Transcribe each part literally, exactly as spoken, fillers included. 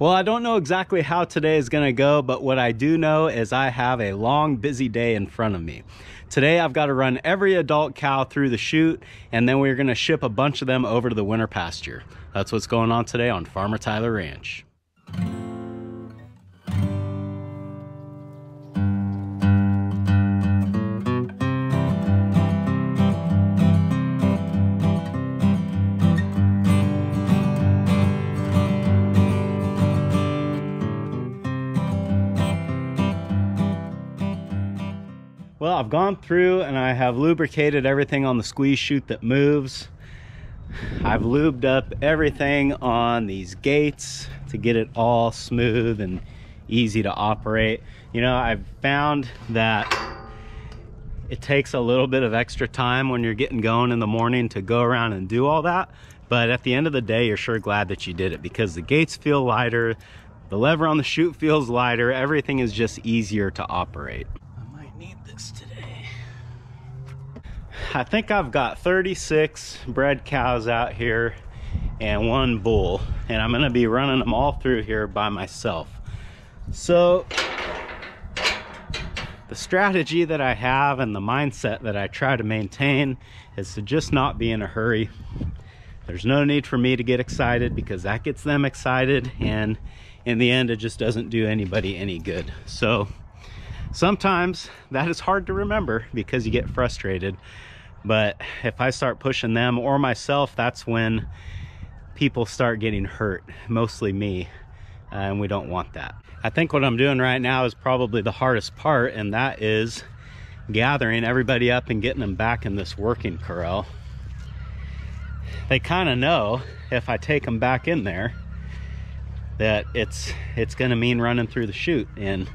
Well, I don't know exactly how today is gonna go, but what I do know is I have a long, busy day in front of me. Today, I've got to run every adult cow through the chute, and then we're gonna ship a bunch of them over to the winter pasture. That's what's going on today on Farmer Tyler Ranch. Well, I've gone through and I have lubricated everything on the squeeze chute that moves. I've lubed up everything on these gates to get it all smooth and easy to operate. You know, I've found that it takes a little bit of extra time when you're getting going in the morning to go around and do all that. But at the end of the day, you're sure glad that you did it because the gates feel lighter, the lever on the chute feels lighter, everything is just easier to operate. Today I think I've got thirty-six bred cows out here and one bull, and I'm gonna be running them all through here by myself. So the strategy that I have and the mindset that I try to maintain is to just not be in a hurry. There's no need for me to get excited because that gets them excited, and in the end it just doesn't do anybody any good. So sometimes that is hard to remember because you get frustrated, but if I start pushing them or myself, that's when people start getting hurt, mostly me, and we don't want that. I think what I'm doing right now is probably the hardest part, and that is gathering everybody up and getting them back in this working corral. They kind of know if I take them back in there that it's it's going to mean running through the chute, and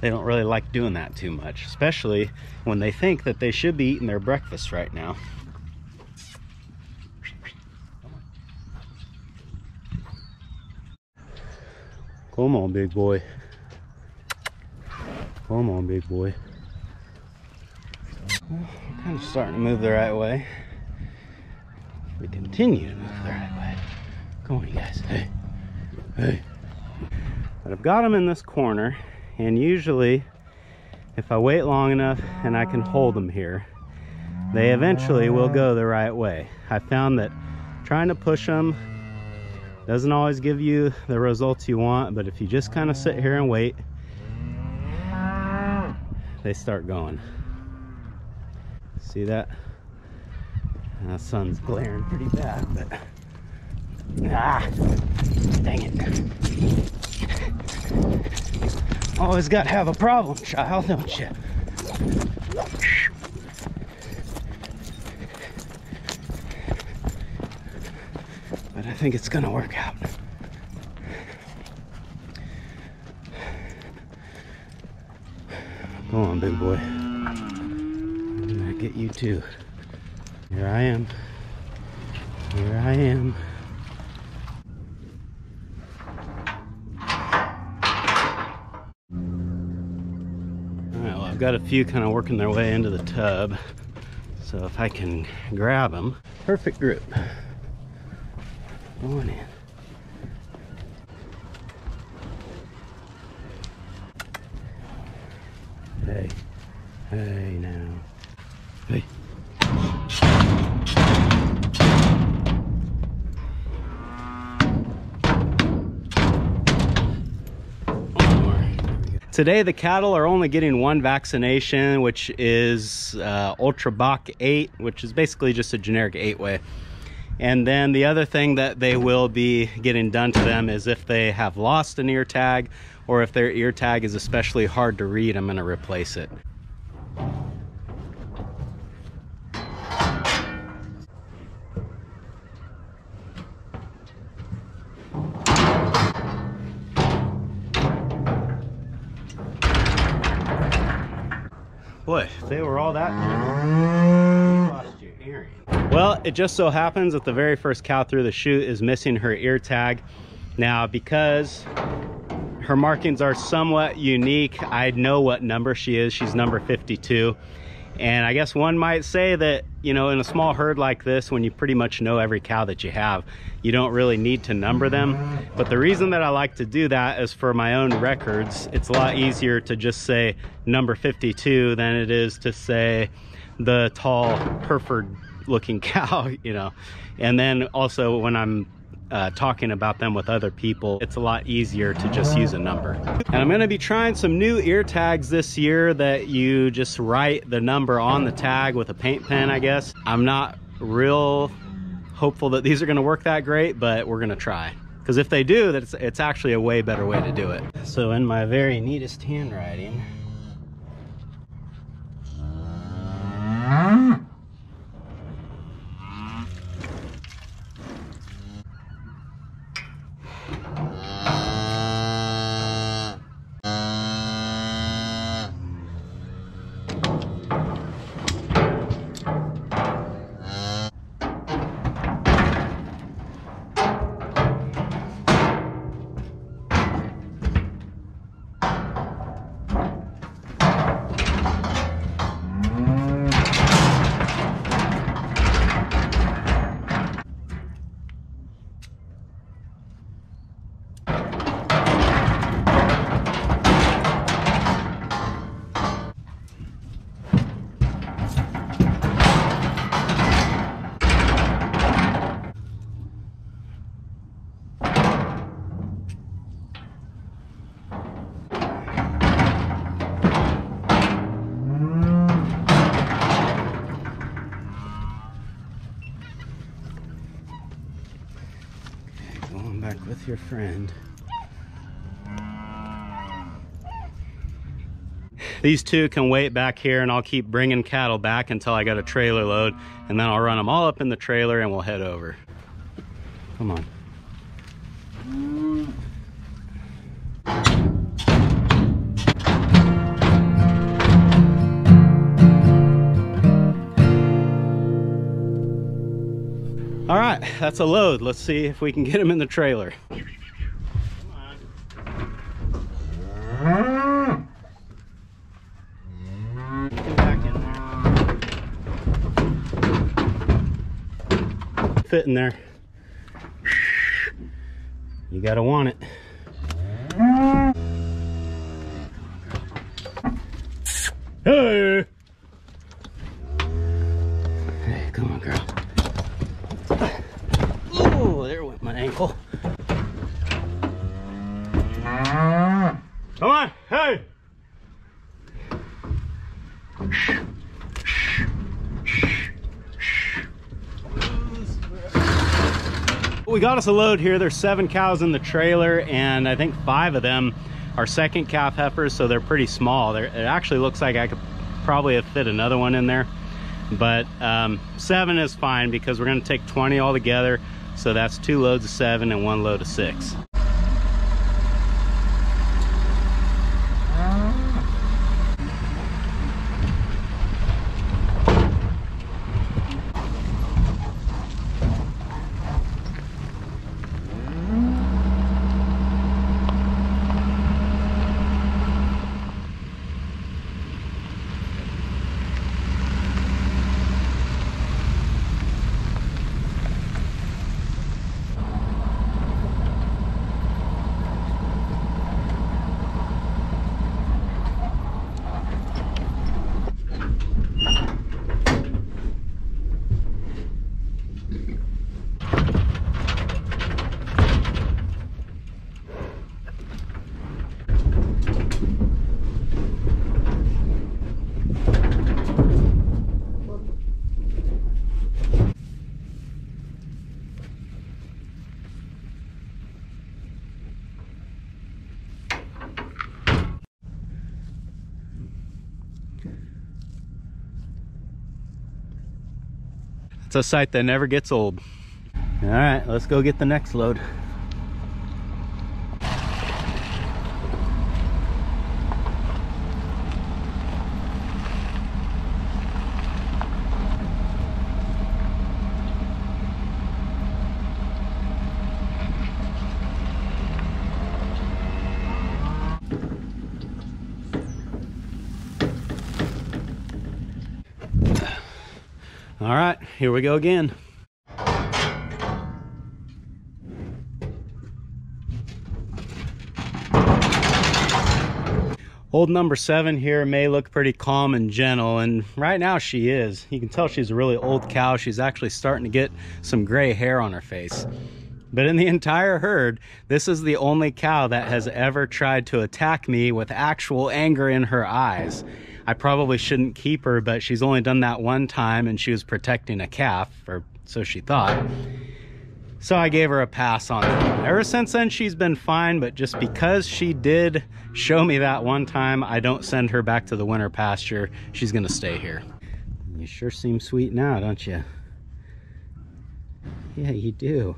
they don't really like doing that too much, especially when they think that they should be eating their breakfast right now. Come on, big boy. Come on, big boy. Well, I'm kind of starting to move the right way. We continue to move the right way. Come on, you guys. Hey, hey. But I've got them in this corner. And usually, if I wait long enough and I can hold them here, they eventually will go the right way. I found that trying to push them doesn't always give you the results you want, but if you just kind of sit here and wait, they start going. See that? The sun's glaring pretty bad, but... Ah! Dang it. Always got to have a problem, child, don't you? But I think it's gonna work out. Go on, big boy. I'm gonna get you too. Here I am. Here I am. I've got a few kind of working their way into the tub, so if I can grab them. Perfect group. Come on in. Hey. Hey now. Hey. Today the cattle are only getting one vaccination, which is uh, UltraBac eight, which is basically just a generic eight-way. And then the other thing that they will be getting done to them is if they have lost an ear tag, or if their ear tag is especially hard to read, I'm going to replace it. Boy, if they were all that different, you lost your hearing. Well, it just so happens that the very first cow through the chute is missing her ear tag. Now, because her markings are somewhat unique, I know what number she is. She's number fifty-two. And I guess one might say that you know, in a small herd like this, when you pretty much know every cow that you have, you don't really need to number them. But the reason that I like to do that is for my own records. It's a lot easier to just say number fifty-two than it is to say the tall Hereford looking cow, you know. And then also when I'm Uh, talking about them with other people, it's a lot easier to just use a number. And I'm going to be trying some new ear tags this year that you just write the number on the tag with a paint pen, I guess. I'm not real hopeful that these are going to work that great, but we're going to try. Because if they do, that's it's actually a way better way to do it. So in my very neatest handwriting, your friend. These two can wait back here, and I'll keep bringing cattle back until I got a trailer load, and then I'll run them all up in the trailer and we'll head over. Come on. All right, that's a load. Let's see if we can get him in the trailer. Fit in there. You gotta want it. Hey! Hey, come on, girl. Oh, there went my ankle. Come on, hey! We got us a load here. There's seven cows in the trailer, and I think five of them are second calf heifers, so they're pretty small. They're, it actually looks like I could probably have fit another one in there, but um, seven is fine because we're going to take twenty all together, so that's two loads of seven and one load of six. A sight that never gets old. All right, let's go get the next load. All right, here we go again. Old number seven here may look pretty calm and gentle, and right now she is. You can tell she's a really old cow. She's actually starting to get some gray hair on her face. But in the entire herd, this is the only cow that has ever tried to attack me with actual anger in her eyes. I probably shouldn't keep her, but she's only done that one time, and she was protecting a calf, or so she thought. So I gave her a pass on it. Ever since then, she's been fine, but just because she did show me that one time, I don't send her back to the winter pasture. She's gonna stay here. You sure seem sweet now, don't you? Yeah, you do.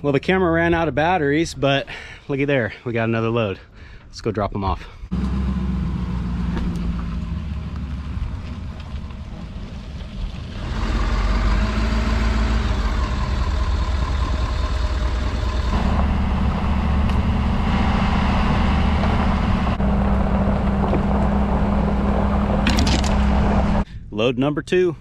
Well, the camera ran out of batteries, but looky there, we got another load. Let's go drop them off. Load number two.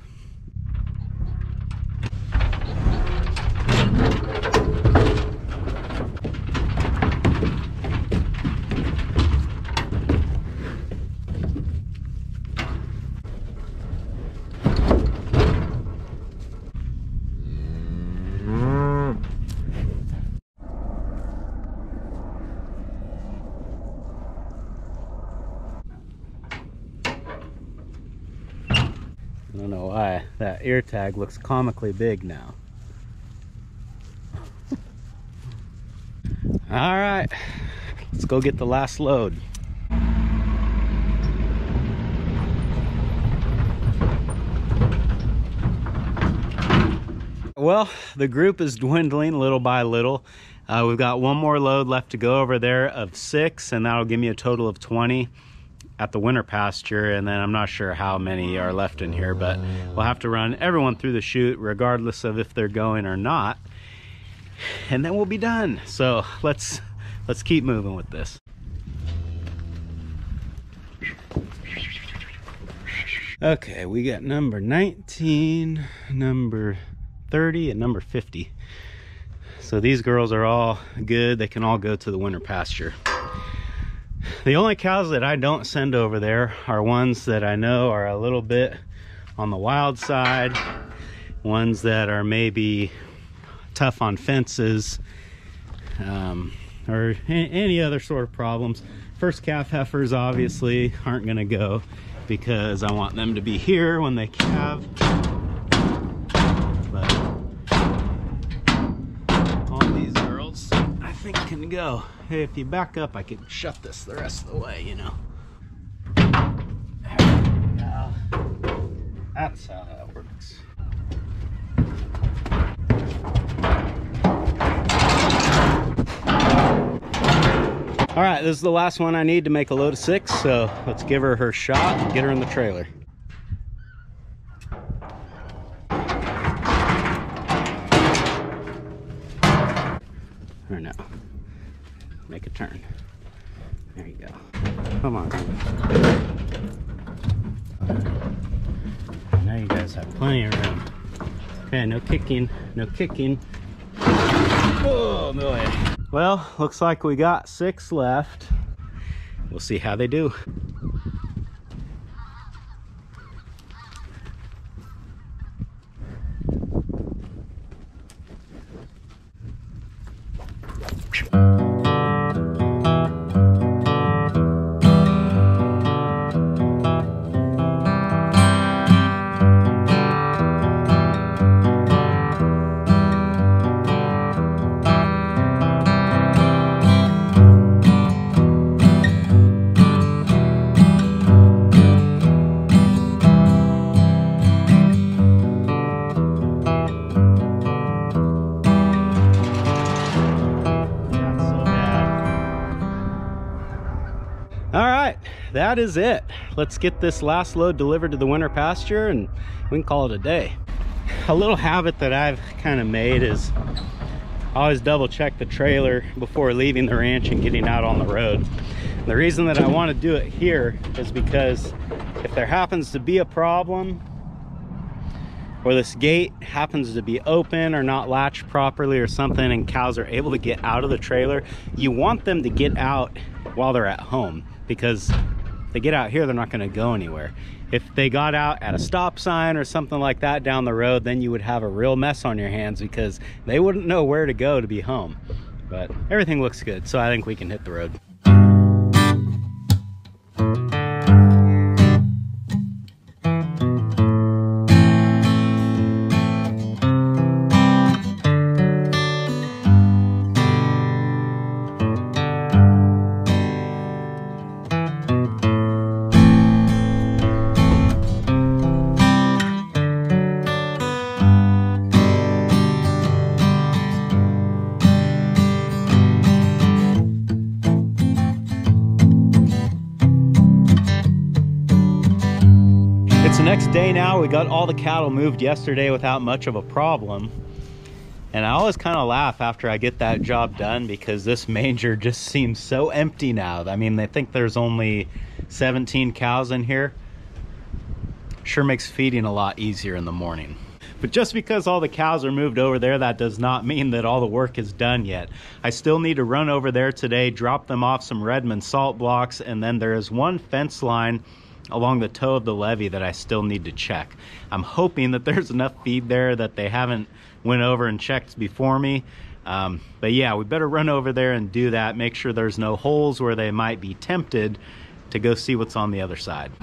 I don't know why that ear tag looks comically big now. All right, let's go get the last load. Well, the group is dwindling little by little. Uh, we've got one more load left to go over there of six, and that'll give me a total of twenty. At the winter pasture, and then I'm not sure how many are left in here, but we'll have to run everyone through the chute regardless of if they're going or not, and then we'll be done. So let's let's keep moving with this. Okay, we got number nineteen, number thirty, and number fifty. So these girls are all good. They can all go to the winter pasture. The only cows that I don't send over there are ones that I know are a little bit on the wild side, ones that are maybe tough on fences, um, or any other sort of problems. First calf heifers obviously aren't going to go because I want them to be here when they calve. But all these girls, I think, can go. Hey, if you back up, I could shut this the rest of the way, you know. There we go. That's how that works. All right, this is the last one I need to make a load of six, so let's give her her shot and get her in the trailer. Or no. Make a turn. There you go. Come on. Now you guys have plenty of room. Okay, no kicking, no kicking. Oh, no way. Well, looks like we got six left. We'll see how they do. that is it. Let's get this last load delivered to the winter pasture and we can call it a day. A little habit that I've kind of made is I always double check the trailer before leaving the ranch and getting out on the road. The reason that I want to do it here is because if there happens to be a problem, or this gate happens to be open or not latched properly or something, and cows are able to get out of the trailer, you want them to get out while they're at home, because if they get out here, they're not going to go anywhere. If they got out at a stop sign or something like that down the road, then you would have a real mess on your hands because they wouldn't know where to go to be home. But everything looks good, so I think we can hit the road. Next day now, we got all the cattle moved yesterday without much of a problem. And I always kind of laugh after I get that job done because this manger just seems so empty now. I mean, they think there's only seventeen cows in here. Sure makes feeding a lot easier in the morning. But just because all the cows are moved over there, that does not mean that all the work is done yet. I still need to run over there today, drop them off some Redmond salt blocks, and then there is one fence line along the toe of the levee that I still need to check. I'm hoping that there's enough feed there that they haven't went over and checked before me. Um, but yeah, we better run over there and do that. Make sure there's no holes where they might be tempted to go see what's on the other side.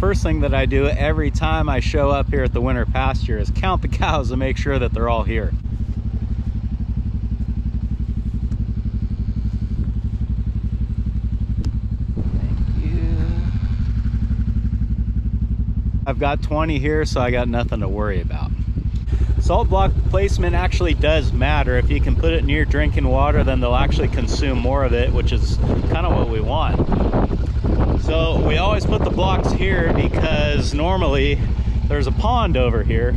First thing that I do every time I show up here at the winter pasture is count the cows and make sure that they're all here. Thank you. I've got twenty here, so I got nothing to worry about. Salt block placement actually does matter. If you can put it near drinking water, then they'll actually consume more of it, which is kind of what we want. So we always put the blocks here because normally there's a pond over here,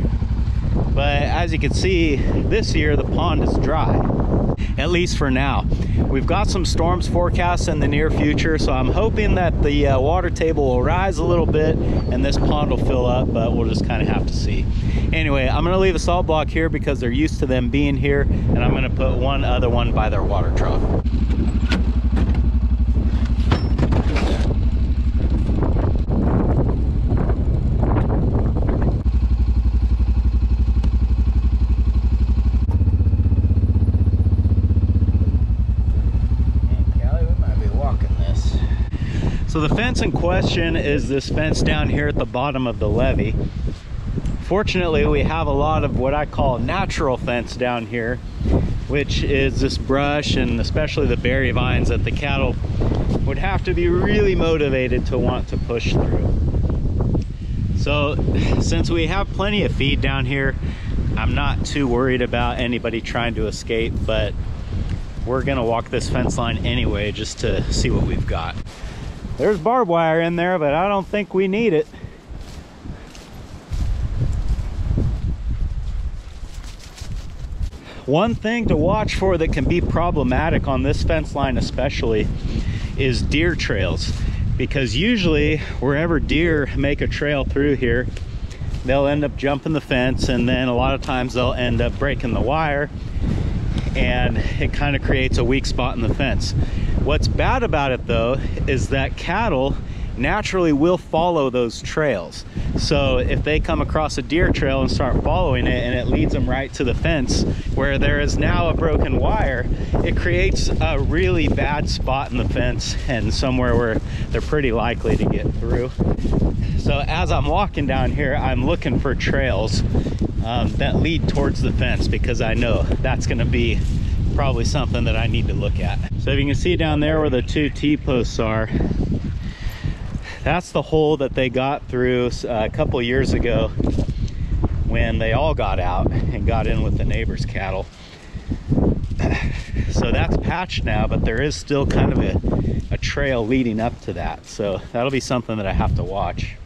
but as you can see this year the pond is dry, at least for now. We've got some storms forecast in the near future, so I'm hoping that the uh, water table will rise a little bit and this pond will fill up, but we'll just kind of have to see. Anyway, I'm going to leave a salt block here because they're used to them being here, and I'm going to put one other one by their water trough. So the fence in question is this fence down here at the bottom of the levee. Fortunately, we have a lot of what I call natural fence down here, which is this brush and especially the berry vines that the cattle would have to be really motivated to want to push through. So since we have plenty of feed down here, I'm not too worried about anybody trying to escape, but we're gonna walk this fence line anyway just to see what we've got. There's barbed wire in there, but I don't think we need it. One thing to watch for that can be problematic on this fence line especially is deer trails, because usually wherever deer make a trail through here, they'll end up jumping the fence, and then a lot of times they'll end up breaking the wire, and it kind of creates a weak spot in the fence. What's bad about it though is that cattle naturally will follow those trails. So if they come across a deer trail and start following it and it leads them right to the fence where there is now a broken wire, it creates a really bad spot in the fence and somewhere where they're pretty likely to get through. So as I'm walking down here, I'm looking for trails um, that lead towards the fence, because I know that's going to be probably something that I need to look at. So if you can see down there where the two T-posts are, that's the hole that they got through a couple years ago when they all got out and got in with the neighbor's cattle. So that's patched now, but there is still kind of a, a trail leading up to that. So that'll be something that I have to watch.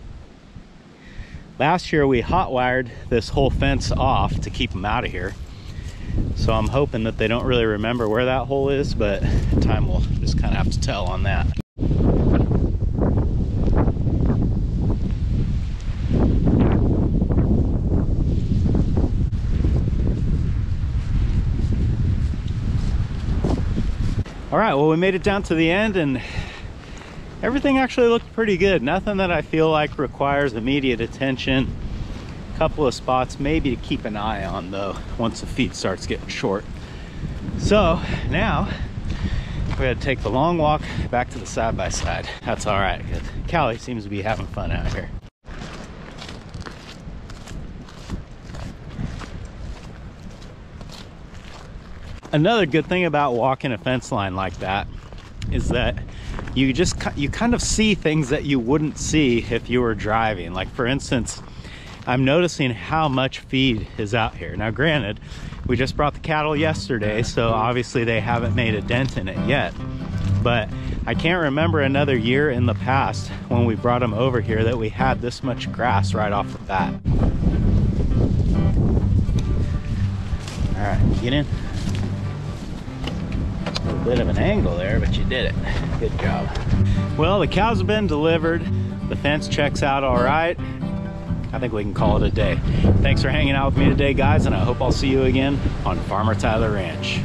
Last year we hotwired this whole fence off to keep them out of here. So I'm hoping that they don't really remember where that hole is, but time will just kind of have to tell on that. All right, well, we made it down to the end and everything actually looked pretty good. Nothing that I feel like requires immediate attention. A couple of spots maybe to keep an eye on though, once the feed starts getting short. So now we're gonna take the long walk back to the side-by-side. -side. That's all right, because Callie seems to be having fun out here. Another good thing about walking a fence line like that is that you just you kind of see things that you wouldn't see if you were driving. Like, for instance, I'm noticing how much feed is out here. Now granted, we just brought the cattle yesterday, so obviously they haven't made a dent in it yet, but I can't remember another year in the past when we brought them over here that we had this much grass right off the bat. All right, get in. Bit of an angle there, but you did it. Good job. Well, the cows have been delivered. The fence checks out all right. I think we can call it a day. Thanks for hanging out with me today, guys, and I hope I'll see you again on Farmer Tyler Ranch.